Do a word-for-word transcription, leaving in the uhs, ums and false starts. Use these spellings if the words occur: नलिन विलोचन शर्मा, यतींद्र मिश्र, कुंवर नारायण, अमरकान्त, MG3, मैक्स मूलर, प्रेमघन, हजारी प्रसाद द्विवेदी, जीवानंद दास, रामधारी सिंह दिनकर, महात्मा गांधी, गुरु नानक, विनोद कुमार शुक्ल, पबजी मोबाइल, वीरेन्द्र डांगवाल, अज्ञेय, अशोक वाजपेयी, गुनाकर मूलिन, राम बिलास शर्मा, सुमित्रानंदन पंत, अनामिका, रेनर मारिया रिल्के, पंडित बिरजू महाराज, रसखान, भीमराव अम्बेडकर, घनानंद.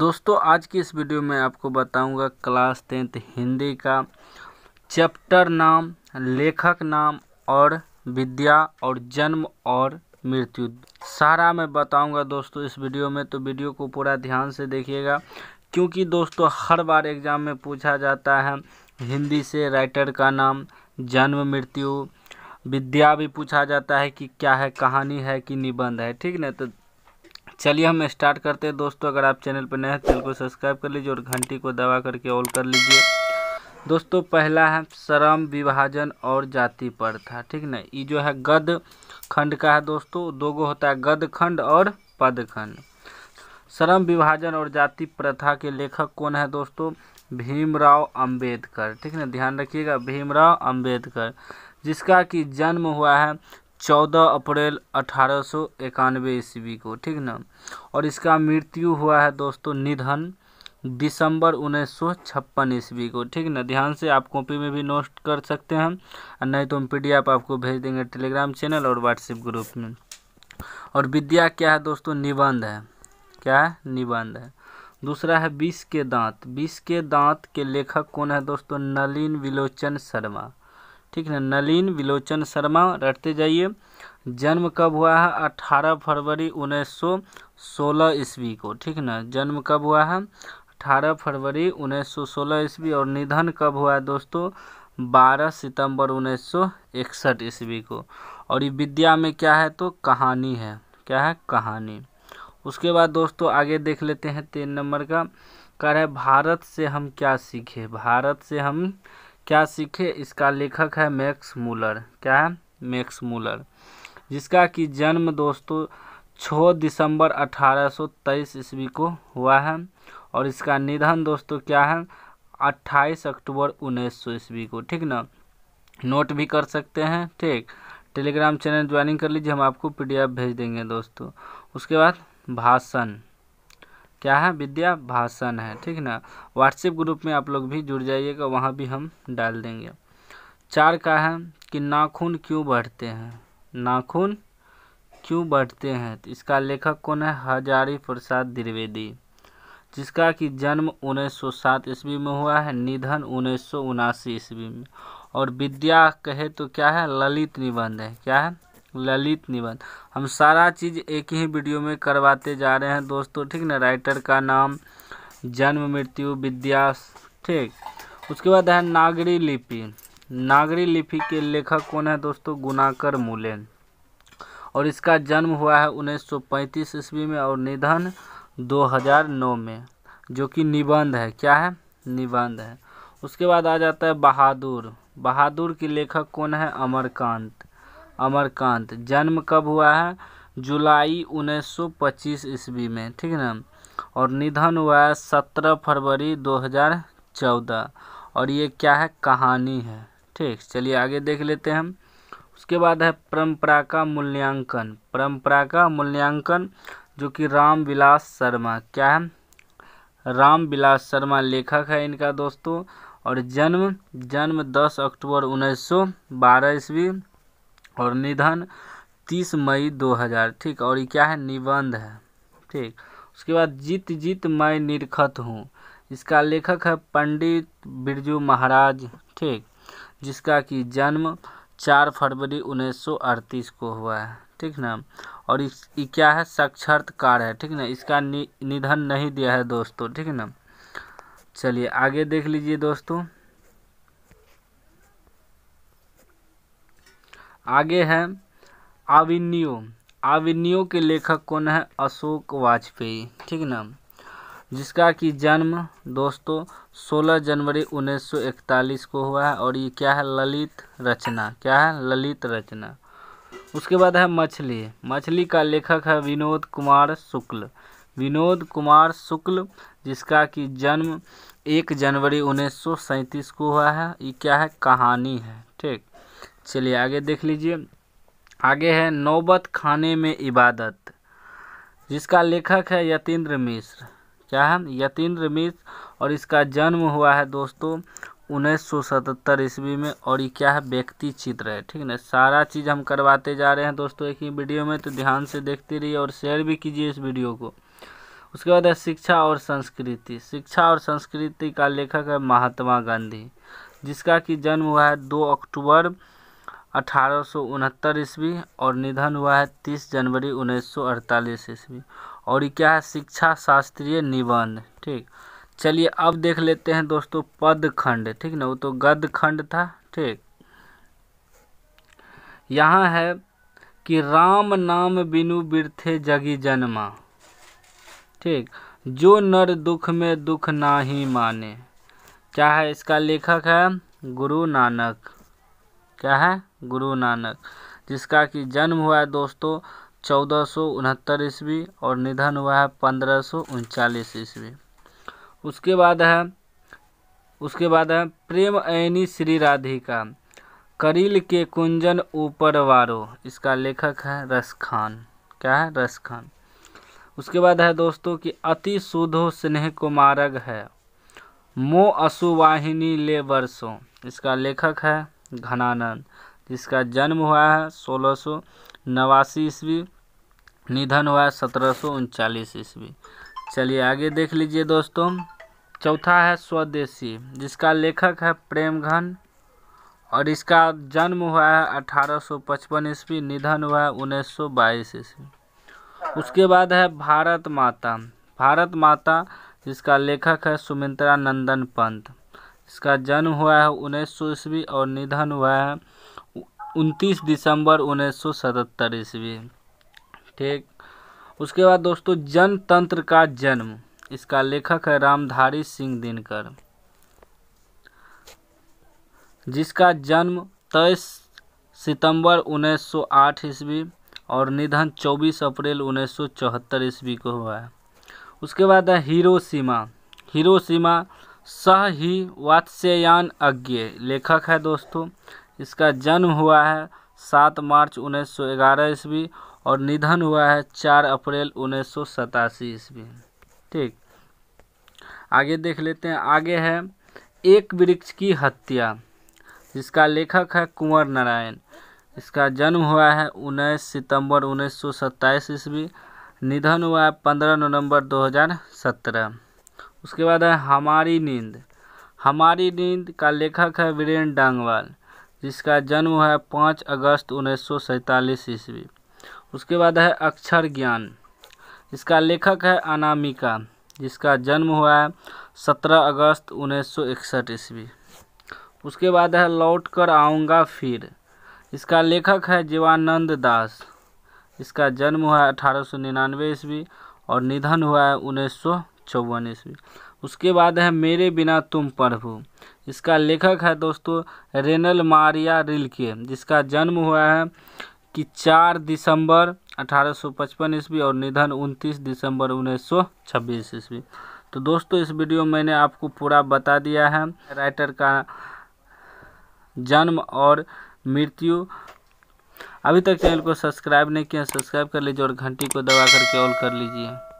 दोस्तों आज की इस वीडियो में आपको बताऊंगा क्लास टेंथ हिंदी का चैप्टर नाम, लेखक नाम और विद्या और जन्म और मृत्यु सारा मैं बताऊंगा दोस्तों इस वीडियो में। तो वीडियो को पूरा ध्यान से देखिएगा क्योंकि दोस्तों हर बार एग्ज़ाम में पूछा जाता है हिंदी से राइटर का नाम, जन्म, मृत्यु, विद्या भी पूछा जाता है कि क्या है, कहानी है कि निबंध है, ठीक ना। तो चलिए हम स्टार्ट करते हैं दोस्तों। अगर आप चैनल पर नए हैं चैनल को सब्सक्राइब कर लीजिए और घंटी को दबा करके ऑल कर लीजिए। दोस्तों पहला है श्रम विभाजन और जाति प्रथा, ठीक ना। ये जो है गद्य खंड का है दोस्तों, दो गो होता है गद्य खंड और पद खंड। श्रम विभाजन और जाति प्रथा के लेखक कौन है दोस्तों? भीमराव अम्बेडकर, ठीक ना। ध्यान रखिएगा भीमराव अम्बेडकर, जिसका कि जन्म हुआ है चौदह अप्रैल अठारह सौ इक्यानवे ईस्वी को, ठीक ना। और इसका मृत्यु हुआ है दोस्तों, निधन दिसंबर उन्नीस सौ छप्पन ईस्वी को, ठीक ना। ध्यान से आप कॉपी में भी नोट कर सकते हैं और नहीं तो हम पीडीएफ आपको भेज देंगे टेलीग्राम चैनल और व्हाट्सएप ग्रुप में। और विद्या क्या है दोस्तों? निबंध है, क्या है? निबंध है। दूसरा है विष के दांत। विष के दांत के लेखक कौन है दोस्तों? नलिन विलोचन शर्मा, ठीक है, नलिन विलोचन शर्मा। रटते जाइए, जन्म कब हुआ है? अठारह फरवरी उन्नीस सौ सोलह ईस्वी को, ठीक ना। जन्म कब हुआ है? अठारह फरवरी उन्नीस सौ सोलह ईस्वी। और निधन कब हुआ है दोस्तों? बारह सितंबर उन्नीस सौ इकसठ ईस्वी को। और ये विद्या में क्या है तो कहानी है, क्या है? कहानी। उसके बाद दोस्तों आगे देख लेते हैं तीन नंबर का कर है भारत से हम क्या सीखे। भारत से हम क्या सीखे, इसका लेखक है मैक्स मूलर, क्या है? मैक्स मूलर, जिसका कि जन्म दोस्तों छह दिसंबर अठारह सौ तेईस ईस्वी को हुआ है। और इसका निधन दोस्तों क्या है? अट्ठाईस अक्टूबर उन्नीस सौ ईस्वी को, ठीक ना। नोट भी कर सकते हैं, ठीक। टेलीग्राम चैनल ज्वाइनिंग कर लीजिए, हम आपको पीडीएफ भेज देंगे दोस्तों। उसके बाद भाषण, क्या है? विद्या भाषण है, ठीक ना। व्हाट्सएप ग्रुप में आप लोग भी जुड़ जाइएगा, वहाँ भी हम डाल देंगे। चार का है कि नाखून क्यों बढ़ते हैं। नाखून क्यों बढ़ते हैं, तो इसका लेखक कौन है? हजारी प्रसाद द्विवेदी, जिसका कि जन्म उन्नीस सौ सात ईस्वी में हुआ है, निधन उन्नीस सौ उनासी ईस्वी में। और विद्या कहे तो क्या है? ललित निबंध है, क्या है? ललित निबंध। हम सारा चीज़ एक ही वीडियो में करवाते जा रहे हैं दोस्तों, ठीक ना। राइटर का नाम, जन्म, मृत्यु, विद्या, ठीक। उसके बाद है नागरी लिपि। नागरी लिपि के लेखक कौन है दोस्तों? गुनाकर मूलिन। और इसका जन्म हुआ है उन्नीस सौ पैंतीस ईस्वी में और निधन दो हज़ार नौ में, जो कि निबंध है, क्या है? निबंध है। उसके बाद आ जाता है बहादुर। बहादुर के लेखक कौन है? अमरकान्त। अमरकान्त, जन्म कब हुआ है? जुलाई उन्नीस सौ पच्चीस ईस्वी में, ठीक ना। और निधन हुआ है सत्रह फरवरी दो हज़ार चौदह। और ये क्या है? कहानी है, ठीक। चलिए आगे देख लेते हैं। उसके बाद है परंपरा का मूल्यांकन। परंपरा का मूल्यांकन, जो कि राम बिलास शर्मा, क्या है? राम बिलास शर्मा लेखक है इनका दोस्तों। और जन्म जन्म दस अक्टूबर उन्नीस सौ बारह ईस्वी और निधन तीस मई दो हज़ार, ठीक। और ये क्या है? निबंध है, ठीक। उसके बाद जीत जीत मैं निरखत हूँ, इसका लेखक है पंडित बिरजू महाराज, ठीक। जिसका कि जन्म चार फरवरी उन्नीस सौ अड़तीस को हुआ है, ठीक ना। और ये क्या है? साक्षात्कार है, ठीक ना। इसका नि, निधन नहीं दिया है दोस्तों, ठीक ना। चलिए आगे देख लीजिए दोस्तों। आगे है आविन्यो। आविन्यो के लेखक कौन है? अशोक वाजपेयी, ठीक ना। जिसका कि जन्म दोस्तों सोलह जनवरी उन्नीस सौ इकतालीस को हुआ है। और ये क्या है? ललित रचना, क्या है? ललित रचना। उसके बाद है मछली। मछली का लेखक है विनोद कुमार शुक्ल। विनोद कुमार शुक्ल, जिसका कि जन्म एक जनवरी उन्नीस सौ सैंतीस को हुआ है। ये क्या है? कहानी है, ठीक। चलिए आगे देख लीजिए। आगे है नौबत खाने में इबादत, जिसका लेखक है यतींद्र मिश्र, क्या है? यतींद्र मिश्र। और इसका जन्म हुआ है दोस्तों उन्नीस सौ सतहत्तर ईस्वी में। और ये क्या है? व्यक्ति चित्र है, ठीक ना। सारा चीज़ हम करवाते जा रहे हैं दोस्तों एक ही वीडियो में, तो ध्यान से देखते रहिए और शेयर भी कीजिए इस वीडियो को। उसके बाद है शिक्षा और संस्कृति। शिक्षा और संस्कृति का लेखक है महात्मा गांधी, जिसका कि जन्म हुआ है दो अक्टूबर अठारह सौ उनहत्तर ईस्वी और निधन हुआ है तीस जनवरी उन्नीस सौ अड़तालीस ईस्वी। और ये क्या है, शिक्षा शास्त्रीय निबंध। ठीक, चलिए अब देख लेते हैं दोस्तों पद खंड। ठीक ना, वो तो गद्य खंड था। ठीक, यहाँ है कि राम नाम बिनु बिरथे जगी जन्मा, ठीक, जो नर दुख में दुख ना ही माने। क्या है, इसका लेखक है गुरु नानक। क्या है, गुरु नानक, जिसका कि जन्म हुआ है दोस्तों चौदह सौ उनहत्तर ईस्वी और निधन हुआ है पंद्रह सौ उनचालीस ईस्वी। उसके बाद है उसके बाद है प्रेम ऐनी श्री राधिका करील के कुंजन ऊपर वारो, इसका लेखक है रसखान। क्या है, रसखान। उसके बाद है दोस्तों कि अति सुधो स्नेह कुमारग है मो असुवाहिनी ले वर्षों, इसका लेखक है घनानंद, जिसका जन्म हुआ है सोलह सौ नवासी ईस्वी, निधन हुआ है सत्रह सौ उनचालीस ईस्वी। चलिए आगे देख लीजिए दोस्तों, चौथा है स्वदेशी, जिसका लेखक है प्रेमघन और इसका जन्म हुआ है अठारह सौ पचपन ईस्वी, निधन हुआ है उन्नीस सौ बाईस ईस्वी। उसके बाद है भारत माता, भारत माता जिसका लेखक है सुमित्रानंदन पंत, इसका जन्म हुआ है उन्नीस सौ ईस्वी और निधन हुआ है उनतीस दिसंबर उन्नीस सौ सतहत्तर ईस्वी। ठीक, उसके बाद दोस्तों जनतंत्र का जन्म, इसका लेखक है रामधारी सिंह दिनकर, जिसका जन्म तेईस सितंबर उन्नीस सौ आठ ईस्वी और निधन चौबीस अप्रैल उन्नीस सौ चौहत्तर ईस्वी को हुआ है। उसके बाद है हिरोशिमा, हिरोशिमा सह ही वात्स्यायन अज्ञेय, लेखक है दोस्तों, इसका जन्म हुआ है सात मार्च उन्नीस सौ ग्यारह ईस्वी और निधन हुआ है चार अप्रैल उन्नीस सौ सतासी ईस्वी। ठीक, आगे देख लेते हैं। आगे है एक वृक्ष की हत्या, जिसका लेखक है कुंवर नारायण, इसका जन्म हुआ है उन्नीस सितंबर उन्नीस सौ सत्ताईस ईस्वी, निधन हुआ है पंद्रह नवंबर दो हज़ार सत्रह। उसके बाद है हमारी नींद, हमारी नींद का लेखक है वीरेन्द्र डांगवाल, जिसका जन्म हुआ है पाँच अगस्त उन्नीस सौ सैंतालीस ईस्वी। उसके बाद है अक्षर ज्ञान, इसका लेखक है अनामिका, जिसका जन्म हुआ है सत्रह अगस्त उन्नीस सौ इकसठ ईस्वी। उसके बाद है लौट कर आऊँगा फिर, इसका लेखक है जीवानंद दास, इसका जन्म हुआ है अठारह सौ निन्यानवे ईस्वी और निधन हुआ है उन्नीस सौ चौवन ईस्वी। उसके बाद है मेरे बिना तुम प्रभु, इसका लेखक है दोस्तों रेनर मारिया रिल्के, जिसका जन्म हुआ है कि चार दिसंबर अठारह सौ पचपन ईस्वी और निधन उनतीस दिसंबर उन्नीस सौ छब्बीस ईस्वी। तो दोस्तों इस वीडियो में मैंने आपको पूरा बता दिया है राइटर का जन्म और मृत्यु। अभी तक चैनल को सब्सक्राइब नहीं किया, सब्सक्राइब कर लीजिए और घंटी को दबा करके ऑल कर लीजिए।